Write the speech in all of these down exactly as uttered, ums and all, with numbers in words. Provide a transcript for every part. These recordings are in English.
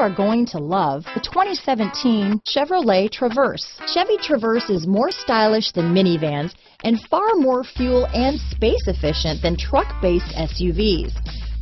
are going to love the twenty seventeen Chevrolet Traverse. Chevy Traverse is more stylish than minivans and far more fuel and space efficient than truck-based S U Vs.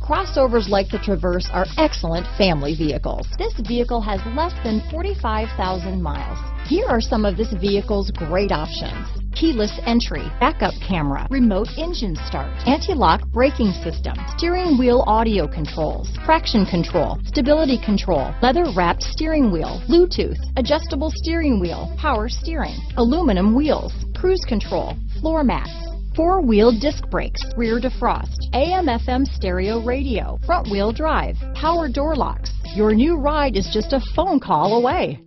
Crossovers like the Traverse are excellent family vehicles. This vehicle has less than forty-five thousand miles. Here are some of this vehicle's great options: keyless entry, backup camera, remote engine start, anti-lock braking system, steering wheel audio controls, traction control, stability control, leather-wrapped steering wheel, Bluetooth, adjustable steering wheel, power steering, aluminum wheels, cruise control, floor mats, four-wheel disc brakes, rear defrost, A M F M stereo radio, front-wheel drive, power door locks. Your new ride is just a phone call away.